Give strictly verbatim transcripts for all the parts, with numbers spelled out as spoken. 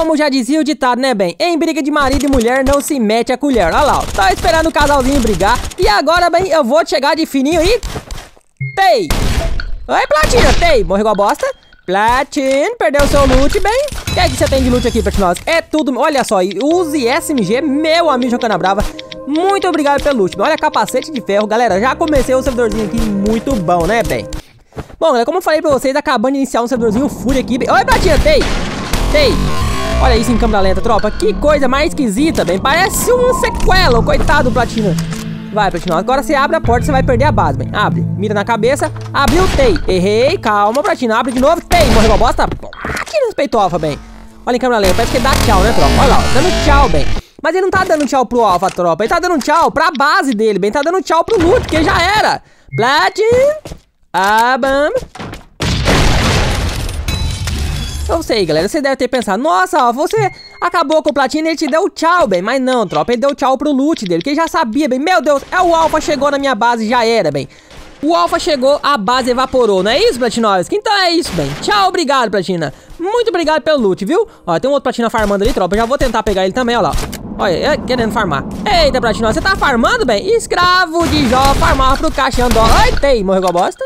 Como já dizia o ditado, né, bem? Em briga de marido e mulher não se mete a colher. Olha lá, ó. Tá esperando o casalzinho brigar. E agora, bem, eu vou chegar de fininho e... Tei! Oi, Platina! Tei! Morreu igual a bosta. Platina, perdeu seu loot, bem. O que é que você tem de loot aqui, Platinós? É tudo... Olha só, e use S M G, meu amigo Jocana Brava. Muito obrigado pelo loot. Olha, capacete de ferro. Galera, já comecei o servidorzinho aqui muito bom, né, bem? Bom, galera, como eu falei pra vocês, acabando de iniciar um servidorzinho FURIA aqui, bem... Oi, Platina! Tei! Tei! Olha isso em câmera lenta, tropa. Que coisa mais esquisita, bem. Parece um sequela, coitado do Platina. Vai, Platina. Agora você abre a porta, você vai perder a base, bem. Abre. Mira na cabeça. Abriu, Tei. Errei. Calma, Platina. Abre de novo. Tei. Morreu a bosta. Platina respeitou o alfa, bem. Olha em câmera lenta. Parece que ele dá tchau, né, tropa? Olha lá. Dando tchau, bem. Mas ele não tá dando tchau pro alfa, tropa. Ele tá dando tchau pra base dele, bem. Tá dando tchau pro loot, que já era. Platina. Abam. Eu sei, galera, você deve ter pensado, nossa, ó, você acabou com o Platina e ele te deu tchau, bem. Mas não, tropa, ele deu tchau pro loot dele, que ele já sabia, bem. Meu Deus, é o Alpha chegou na minha base, já era, bem. O Alpha chegou, a base evaporou, não é isso, Platinovski? Então é isso, bem. Tchau, obrigado, Platina. Muito obrigado pelo loot, viu? Ó, tem um outro Platina farmando ali, tropa, eu já vou tentar pegar ele também, ó lá. Olha, querendo farmar. Eita, Platinó, você tá farmando, bem? Escravo de Jó, farmar pro caixão do... Ai, tem, morreu igual bosta.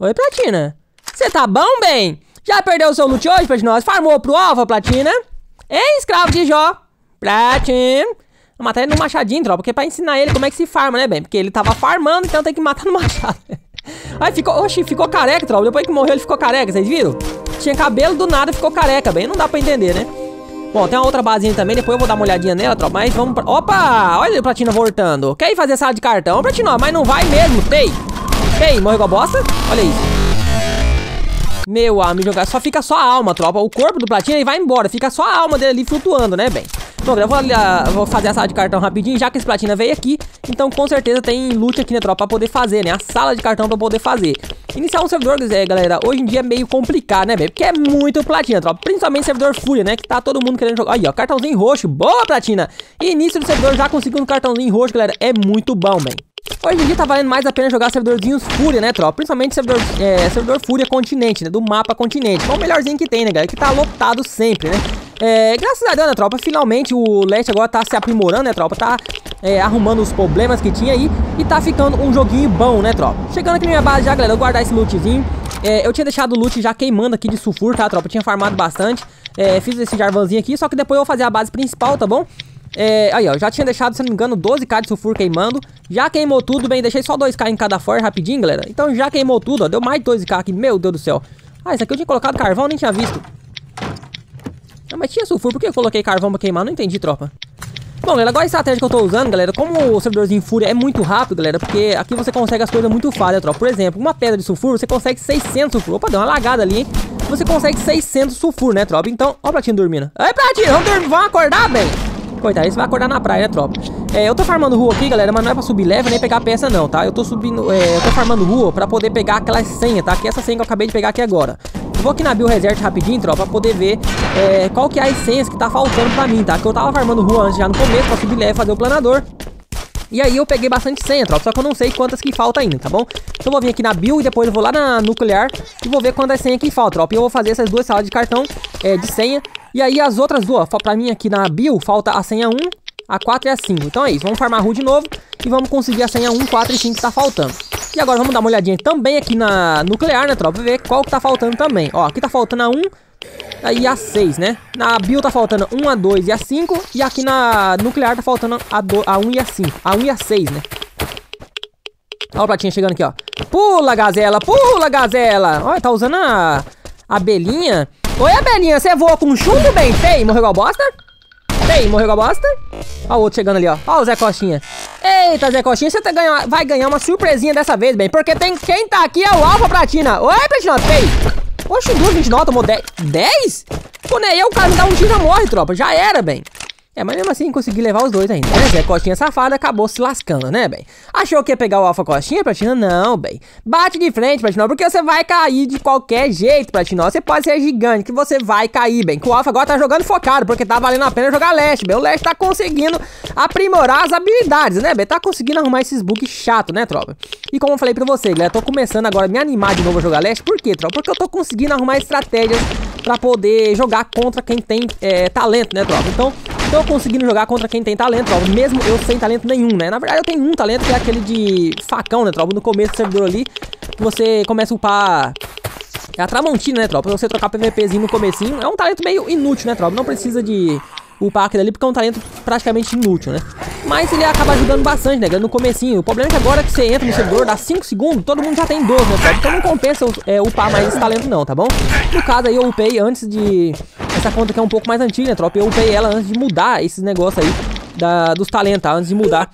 Oi, Platina. Você tá bom, bem? Já perdeu o seu loot hoje, Platina? Farmou pro alfa, Platina? Ei, escravo de Jó. Platina. Vou matar ele no machadinho, tropa, porque é pra ensinar ele como é que se farma, né, bem? Porque ele tava farmando, então tem que matar no machado. Aí ficou... Oxi, ficou careca, tropa. Depois que morreu, ele ficou careca, vocês viram? Tinha cabelo do nada, ficou careca, bem. Não dá pra entender, né? Bom, tem uma outra basinha também, depois eu vou dar uma olhadinha nela, tropa. Mas vamos... Pra... Opa! Olha o Platina voltando. Quer ir fazer sala de cartão, Platina? Mas não vai mesmo, Tei. Tei, morreu igual bosta. Olha isso. Meu amigo, só fica só a alma, tropa. O corpo do Platina, ele vai embora. Fica só a alma dele ali flutuando, né, bem? Bom, eu vou, uh, vou fazer a sala de cartão rapidinho, já que esse Platina veio aqui. Então, com certeza, tem loot aqui, né, tropa, pra poder fazer, né? A sala de cartão pra poder fazer. Iniciar um servidor, galera, hoje em dia é meio complicado, né, bem? Porque é muito Platina, tropa. Principalmente servidor FURIA, né? Que tá todo mundo querendo jogar. Aí, ó, cartãozinho roxo. Boa, Platina! Início do servidor já conseguiu um cartãozinho roxo, galera. É muito bom, bem. Hoje em dia tá valendo mais a pena jogar servidorzinhos FURIA, né, tropa? Principalmente servidor, é, servidor FURIA Continente, né? Do mapa Continente. É o melhorzinho que tem, né, galera? Que tá lotado sempre, né? É, graças a Deus, né, tropa? Finalmente o Last agora tá se aprimorando, né, tropa? Tá é, arrumando os problemas que tinha aí. E tá ficando um joguinho bom, né, tropa? Chegando aqui na minha base já, galera, eu vou guardar esse lootzinho. É, eu tinha deixado o loot já queimando aqui de sulfur, tá, tropa? Eu tinha farmado bastante. É, fiz esse jarvanzinho aqui, só que depois eu vou fazer a base principal, tá bom? É, aí, ó, já tinha deixado, se não me engano, doze mil de sulfur queimando. Já queimou tudo, bem, deixei só dois mil em cada forja rapidinho, galera. Então já queimou tudo, ó, deu mais de dois mil aqui, meu Deus do céu. Ah, isso aqui eu tinha colocado carvão, nem tinha visto. Não, mas tinha sulfur, por que eu coloquei carvão pra queimar? Não entendi, tropa. Bom, galera, agora a estratégia que eu tô usando, galera, como o servidorzinho FURIA é muito rápido, galera, porque aqui você consegue as coisas muito fácil, né, tropa. Por exemplo, uma pedra de sulfur, você consegue seiscentos sulfur. Opa, deu uma lagada ali, hein. Você consegue seiscentos sulfur, né, tropa. Então, ó o Platinho dormindo. Ei, Platinho, vamos, dormir, vamos acordar, bem. Coitado, isso vai acordar na praia, né, tropa? É, eu tô farmando rua aqui, galera, mas não é pra subir level nem pegar peça, não, tá? Eu tô subindo, é, eu tô farmando rua pra poder pegar aquela senha, tá? Que é essa senha que eu acabei de pegar aqui agora. Eu vou aqui na Bio Resert rapidinho, tropa, pra poder ver é, qual que é as senhas que tá faltando pra mim, tá? Que eu tava farmando rua antes já no começo pra subir level, fazer o planador. E aí eu peguei bastante senha, tropa, só que eu não sei quantas que falta ainda, tá bom? Então eu vou vir aqui na Bill e depois eu vou lá na Nuclear e vou ver quantas senha que falta, tropa. E eu vou fazer essas duas salas de cartão, é, de senha. E aí as outras duas, pra mim aqui na Bill, falta a senha um, a quatro e a cinco. Então é isso, vamos farmar R U de novo e vamos conseguir a senha um, quatro e cinco que tá faltando. E agora vamos dar uma olhadinha também aqui na Nuclear, né, tropa, pra ver qual que tá faltando também. Ó, aqui tá faltando a um... Aí a seis, né? Na Bio tá faltando um, a dois e a cinco. E aqui na Nuclear tá faltando a, do, a um e a cinco. A um e a seis, né? Olha o Platinha chegando aqui, ó. Pula, gazela! Pula, gazela! Olha, tá usando a abelhinha. Oi, abelhinha, você voa com chumbo, bem? Tem, morreu igual bosta? Tem, morreu igual bosta? Olha o outro chegando ali, ó. Olha o Zé Costinha. Eita, Zé Costinha, você tá ganha, vai ganhar uma surpresinha dessa vez, bem. Porque tem, quem tá aqui é o Alpha Platina. Oi, Platina, tem! Oxe, duas vinte e nove, tomou dez? dez? Pô, nem eu, o cara me dá um tiro e morre, tropa. Já era, bem. É, mas mesmo assim consegui levar os dois ainda. Pois é, Costinha safada acabou se lascando, né, bem? Achou que ia pegar o Alpha Costinha, Platinó? Não, bem. Bate de frente, Platinó, porque você vai cair de qualquer jeito, Platinó. Você pode ser gigante, que você vai cair, bem. Que o Alpha agora tá jogando focado, porque tá valendo a pena jogar Leste, bem. O Leste tá conseguindo aprimorar as habilidades, né, bem? Tá conseguindo arrumar esses bugs chato, né, tropa? E como eu falei pra você, galera, tô começando agora a me animar de novo a jogar Leste. Por quê, tropa? Porque eu tô conseguindo arrumar estratégias pra poder jogar contra quem tem é, talento, né, tropa? Então... Tô conseguindo jogar contra quem tem talento, ó, mesmo eu sem talento nenhum, né? Na verdade, eu tenho um talento, que é aquele de facão, né, tropa? No começo do servidor ali, que você começa a upar... É a tramontina, né, tropa? Você trocar PVPzinho no comecinho. É um talento meio inútil, né, tropa? Não precisa de upar aquilo ali, porque é um talento praticamente inútil, né? Mas ele acaba ajudando bastante, né, no comecinho. O problema é que agora que você entra no servidor, dá cinco segundos, todo mundo já tem doze, né, tropa? Então não compensa eu, é, upar mais esse talento não, tá bom? No caso aí, eu upei antes de... Essa conta que é um pouco mais antiga, né, tropa? Eu upei ela antes de mudar esses negócios aí da, dos talentos, tá? Antes de mudar.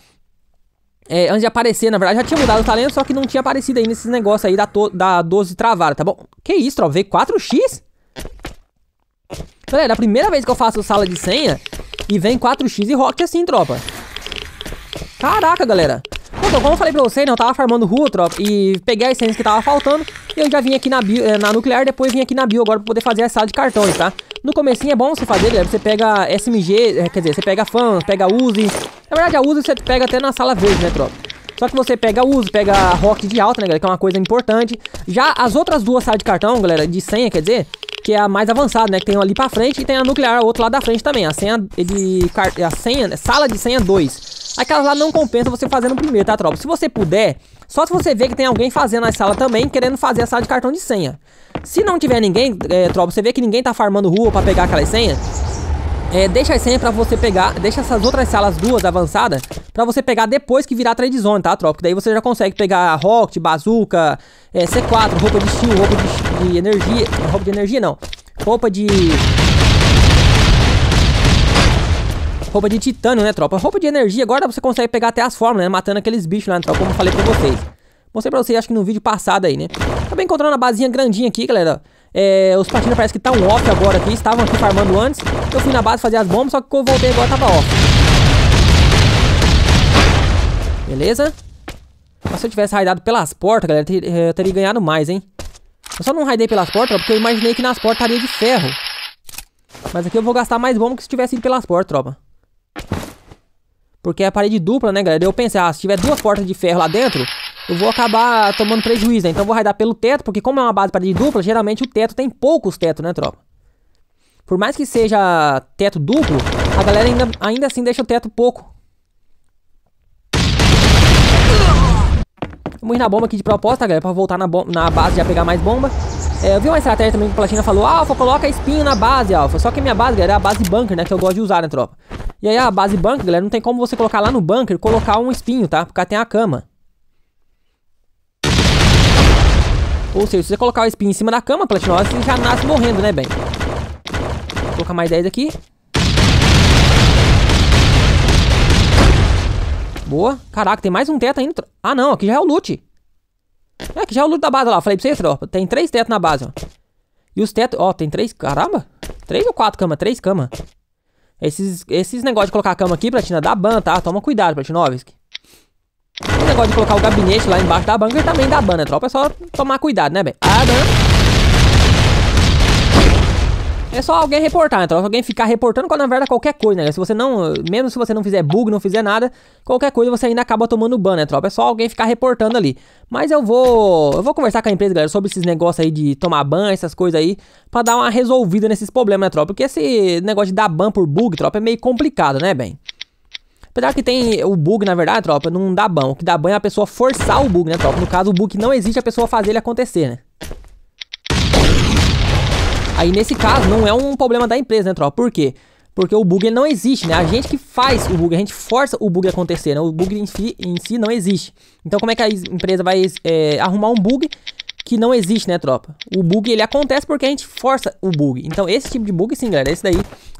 É, antes de aparecer, na verdade, já tinha mudado o talento, só que não tinha aparecido aí nesses negócios aí da, to, da doze travada, tá bom? Que isso, tropa? V quatro X? Galera, é a primeira vez que eu faço sala de senha e vem quatro X e rock assim, tropa. Caraca, galera. Então, como eu falei pra vocês, né, eu tava farmando rua, tropa, e peguei as senhas que tava faltando. E eu já vim aqui na, bio, na nuclear, depois vim aqui na bio agora pra poder fazer a sala de cartões, tá? No comecinho é bom você fazer, galera, você pega S M G, quer dizer, você pega fãs, pega Uzi. Na verdade, a Uzi você pega até na sala verde, né, tropa? Só que você pega Uzi, pega rock de alta, né, galera, que é uma coisa importante. Já as outras duas salas de cartão, galera, de senha, quer dizer, que é a mais avançada, né, que tem uma ali pra frente e tem a nuclear, a outra lá da frente também. A senha de... a senha... sala de senha dois. Aquelas lá não compensa você fazer no primeiro, tá, tropa? Se você puder, só se você ver que tem alguém fazendo a sala também, querendo fazer a sala de cartão de senha. Se não tiver ninguém, é, tropa, você vê que ninguém tá farmando rua pra pegar aquelas senhas, é, deixa as senhas pra você pegar, deixa essas outras salas duas avançadas, pra você pegar depois que virar trade zone, tá, tropa? Porque daí você já consegue pegar rocket, bazuca, é, C quatro, roupa de steel, roupa de, de energia, roupa de energia não, roupa de... Roupa de titânio, né, tropa? Roupa de energia, agora você consegue pegar até as formas, né? Matando aqueles bichos lá, né, tropa? Como eu falei pra vocês. Mostrei pra vocês, acho que no vídeo passado aí, né? Acabei encontrando uma basinha grandinha aqui, galera. É, os platinos parece que estão off agora aqui. Estavam aqui farmando antes. Eu fui na base fazer as bombas, só que eu voltei agora tava off. Beleza? Mas se eu tivesse raidado pelas portas, galera, ter, eu teria ganhado mais, hein? Eu só não raidei pelas portas, porque eu imaginei que nas portas estaria de ferro. Mas aqui eu vou gastar mais bomba que se tivesse ido pelas portas, tropa. Porque é a parede dupla, né, galera? Eu pensei, ah, se tiver duas portas de ferro lá dentro, eu vou acabar tomando prejuízo, né? Então eu vou raidar pelo teto, porque como é uma base de parede dupla, geralmente o teto tem poucos tetos, né, tropa? Por mais que seja teto duplo, a galera ainda, ainda assim deixa o teto pouco. Vamos ir na bomba aqui de propósito, tá, galera? Pra voltar na, na base já pegar mais bomba. É, eu vi uma estratégia também que o Platina falou, Alfa, coloca espinho na base, Alfa. Só que a minha base, galera, é a base bunker, né, que eu gosto de usar, né, tropa? E aí a base bunker, galera, não tem como você colocar lá no bunker, colocar um espinho, tá? Porque tem a cama. Ou seja, se você colocar o espinho em cima da cama, Platinó, você já nasce morrendo, né, bem? Vou colocar mais dez aqui. Boa. Caraca, tem mais um teto ainda. Ah, não, aqui já é o loot. É, aqui já é o loot da base, ó lá. Falei pra vocês, tropa. Tem três tetos na base, ó. E os tetos... Ó, tem três... Caramba. Três ou quatro camas? Três camas. Esses, esses negócios de colocar a cama aqui, Platina, dá ban, tá? Toma cuidado, Platinovski. Esse negócio de colocar o gabinete lá embaixo da bunker também dá ban, né, tropa? É só tomar cuidado, né, bem? Ah, não. É só alguém reportar, né, tropa? Alguém ficar reportando quando, na verdade, qualquer coisa, né? Se você não... Mesmo se você não fizer bug, não fizer nada, qualquer coisa você ainda acaba tomando ban, né, tropa? É só alguém ficar reportando ali. Mas eu vou... Eu vou conversar com a empresa, galera, sobre esses negócios aí de tomar ban, essas coisas aí, pra dar uma resolvida nesses problemas, né, tropa? Porque esse negócio de dar ban por bug, tropa, é meio complicado, né, bem? Apesar que tem o bug, na verdade, tropa, não dá ban. O que dá ban é a pessoa forçar o bug, né, tropa? No caso, o bug não existe, a pessoa fazer ele acontecer, né? Aí, nesse caso, não é um problema da empresa, né, tropa? Por quê? Porque o bug ele não existe, né? A gente que faz o bug, a gente força o bug a acontecer, né? O bug em si, em si não existe. Então como é que a empresa vai é, arrumar um bug que não existe, né, tropa? O bug ele acontece porque a gente força o bug. Então esse tipo de bug sim, galera, esse daí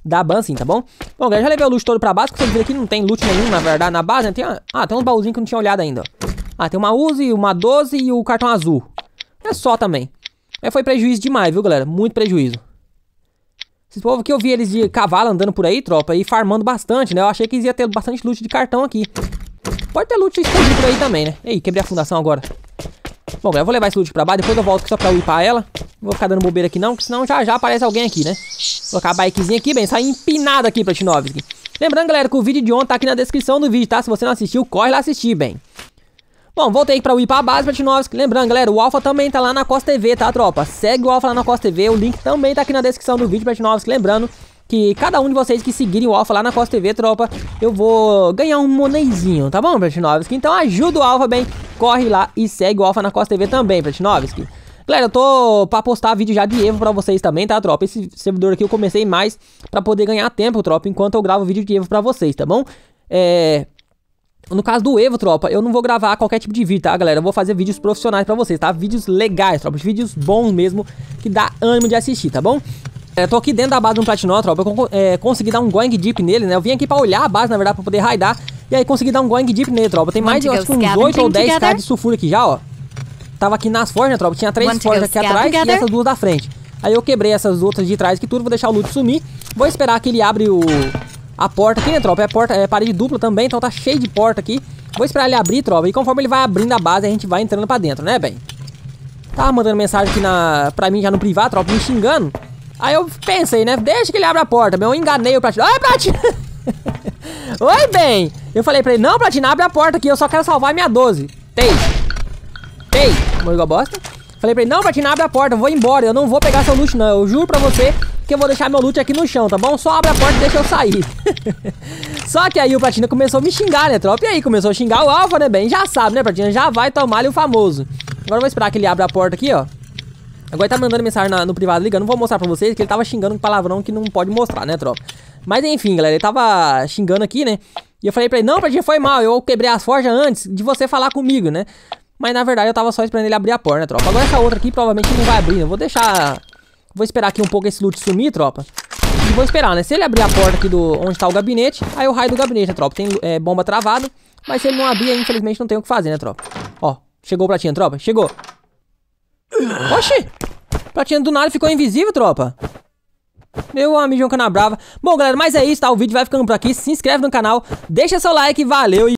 dá ban sim, tá bom? Bom, galera, já levei o loot todo pra base, porque vocês viram aqui não tem loot nenhum, na verdade, na base, né? Tem uma... Ah, tem uns baúzinhos que eu não tinha olhado ainda, ó. Ah, tem uma Uzi, uma doze e o cartão azul. É só também. Mas foi prejuízo demais, viu, galera? Muito prejuízo. Esse povo aqui eu vi eles de cavalo andando por aí, tropa, e farmando bastante, né? Eu achei que eles iam ter bastante loot de cartão aqui. Pode ter loot escondido por aí também, né? Ei, quebrei a fundação agora. Bom, galera, eu vou levar esse loot pra baixo, depois eu volto só pra whipar ela. Não vou ficar dando bobeira aqui não, porque senão já já aparece alguém aqui, né? Vou colocar a bikezinha aqui, bem, sai empinada aqui pra T nove. Lembrando, galera, que o vídeo de ontem tá aqui na descrição do vídeo, tá? Se você não assistiu, corre lá assistir, bem. Bom, voltei aqui pra whipar a base pra T nove. Lembrando, galera, o Alpha também tá lá na Costa T V, tá, tropa? Segue o Alpha lá na Costa T V, o link também tá aqui na descrição do vídeo pra T nove. Lembrando que cada um de vocês que seguirem o Alpha lá na Costa T V, tropa, eu vou ganhar um monezinho, tá bom, pra T nove? Então ajuda o Alpha, bem, corre lá e segue o Alpha na Costa T V também, pra T nove. Galera, eu tô pra postar vídeo já de Evo pra vocês também, tá, tropa? Esse servidor aqui eu comecei mais pra poder ganhar tempo, tropa, enquanto eu gravo vídeo de Evo pra vocês, tá bom? É... No caso do Evo, tropa, eu não vou gravar qualquer tipo de vídeo, tá, galera? Eu vou fazer vídeos profissionais pra vocês, tá? Vídeos legais, tropa, vídeos bons mesmo, que dá ânimo de assistir, tá bom? Eu tô aqui dentro da base do Platinó, tropa, eu é, consegui dar um going deep nele, né? Eu vim aqui pra olhar a base, na verdade, pra poder raidar, e aí consegui dar um going deep nele, tropa. Tem mais de, acho que uns oito ou dez K de sulfuro aqui já, ó. Tava aqui nas forjas, né, tropa? Tinha três forjas aqui atrás together? E essas duas da frente. Aí eu quebrei essas outras de trás aqui tudo, vou deixar o loot sumir. Vou esperar que ele abre o... a porta aqui, né, tropa? É, porta... é parede dupla também, então tá cheio de porta aqui. Vou esperar ele abrir, tropa. E conforme ele vai abrindo a base, a gente vai entrando pra dentro, né, bem? Tava mandando mensagem aqui na... pra mim já no privado, tropa, me xingando. Aí eu pensei, né, deixa que ele abra a porta, bem. Eu enganei o Platinum. Ai, Platinum! Oi, bem! Eu falei pra ele, não, Platinum, abre a porta aqui, eu só quero salvar a minha doze. Tem! Tem! Morreu a bosta. Falei pra ele, não, Platina, abre a porta, eu vou embora, eu não vou pegar seu loot não, eu juro pra você que eu vou deixar meu loot aqui no chão, tá bom? Só abre a porta e deixa eu sair. Só que aí o Platina começou a me xingar, né, tropa? E aí começou a xingar o Alpha, né, bem? Já sabe, né, Platina? Já vai tomar ali o famoso. Agora eu vou esperar que ele abra a porta aqui, ó. Agora ele tá mandando mensagem na, no privado ligando, vou mostrar pra vocês que ele tava xingando um palavrão que não pode mostrar, né, tropa? Mas enfim, galera, ele tava xingando aqui, né? E eu falei pra ele, não, Platina, foi mal, eu quebrei as forjas antes de você falar comigo, né? Mas na verdade eu tava só esperando ele abrir a porta, né, tropa? Agora essa outra aqui provavelmente não vai abrir, né? Vou deixar... Vou esperar aqui um pouco esse loot sumir, tropa. E vou esperar, né? Se ele abrir a porta aqui do... onde tá o gabinete, aí eu raio do gabinete, né, tropa? Tem é, bomba travada, mas se ele não abrir, aí, infelizmente não tem o que fazer, né, tropa? Ó, chegou o Platinha, tropa? Chegou. Oxi! Platinha do nada ficou invisível, tropa. Meu amigo João Canabrava. Bom, galera, mas é isso, tá? O vídeo vai ficando por aqui. Se inscreve no canal, deixa seu like, valeu e...